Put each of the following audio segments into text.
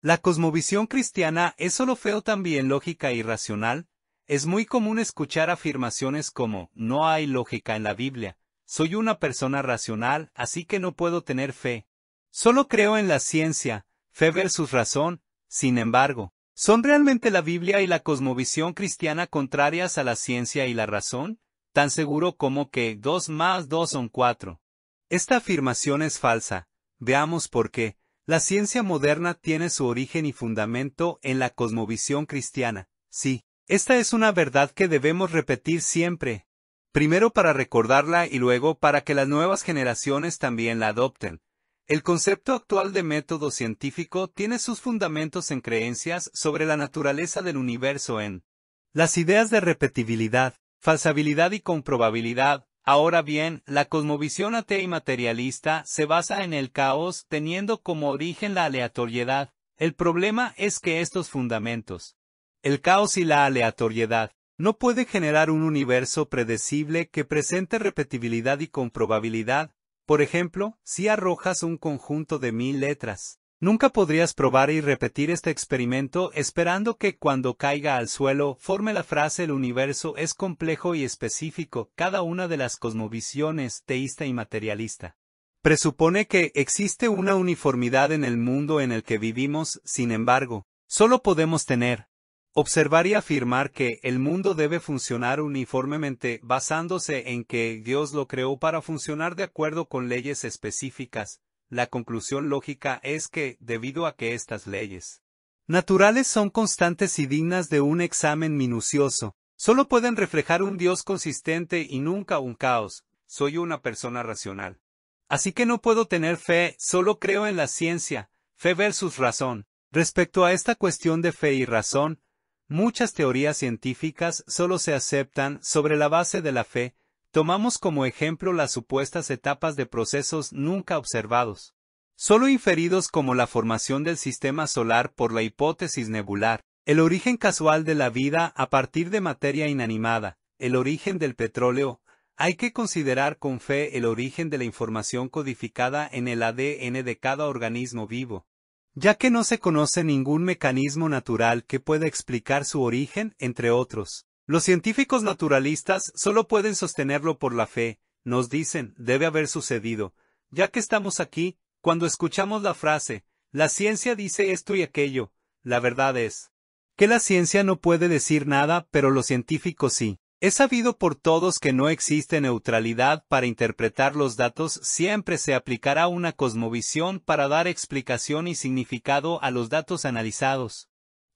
La cosmovisión cristiana es solo feo también lógica y racional. Es muy común escuchar afirmaciones como, no hay lógica en la Biblia, soy una persona racional, así que no puedo tener fe. Solo creo en la ciencia, fe versus razón. Sin embargo, ¿son realmente la Biblia y la cosmovisión cristiana contrarias a la ciencia y la razón? Tan seguro como que 2 más 2 son 4. Esta afirmación es falsa. Veamos por qué. La ciencia moderna tiene su origen y fundamento en la cosmovisión cristiana. Sí, esta es una verdad que debemos repetir siempre. Primero para recordarla y luego para que las nuevas generaciones también la adopten. El concepto actual de método científico tiene sus fundamentos en creencias sobre la naturaleza del universo en las ideas de repetibilidad, falsabilidad y comprobabilidad. Ahora bien, la cosmovisión atea y materialista se basa en el caos, teniendo como origen la aleatoriedad. El problema es que estos fundamentos, el caos y la aleatoriedad, no pueden generar un universo predecible que presente repetibilidad y comprobabilidad. Por ejemplo, si arrojas un conjunto de 1000 letras, nunca podrías probar y repetir este experimento esperando que cuando caiga al suelo forme la frase el universo es complejo y específico. Cada una de las cosmovisiones teísta y materialista presupone que existe una uniformidad en el mundo en el que vivimos. Sin embargo, solo podemos tener, observar y afirmar que el mundo debe funcionar uniformemente basándose en que Dios lo creó para funcionar de acuerdo con leyes específicas. La conclusión lógica es que, debido a que estas leyes naturales son constantes y dignas de un examen minucioso, solo pueden reflejar un Dios consistente y nunca un caos. Soy una persona racional, así que no puedo tener fe, solo creo en la ciencia, fe versus razón. Respecto a esta cuestión de fe y razón, muchas teorías científicas solo se aceptan sobre la base de la fe. Tomamos como ejemplo las supuestas etapas de procesos nunca observados, solo inferidos, como la formación del sistema solar por la hipótesis nebular, el origen casual de la vida a partir de materia inanimada, el origen del petróleo. Hay que considerar con fe el origen de la información codificada en el ADN de cada organismo vivo, ya que no se conoce ningún mecanismo natural que pueda explicar su origen, entre otros. Los científicos naturalistas solo pueden sostenerlo por la fe. Nos dicen, debe haber sucedido, ya que estamos aquí. Cuando escuchamos la frase, la ciencia dice esto y aquello, la verdad es que la ciencia no puede decir nada, pero los científicos sí. Es sabido por todos que no existe neutralidad para interpretar los datos. Siempre se aplicará una cosmovisión para dar explicación y significado a los datos analizados,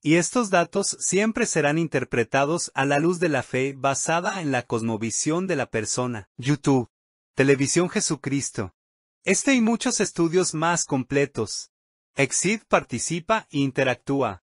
y estos datos siempre serán interpretados a la luz de la fe basada en la cosmovisión de la persona. YouTube, Televisión Jesucristo. Este y muchos estudios más completos. Exit, participa e interactúa.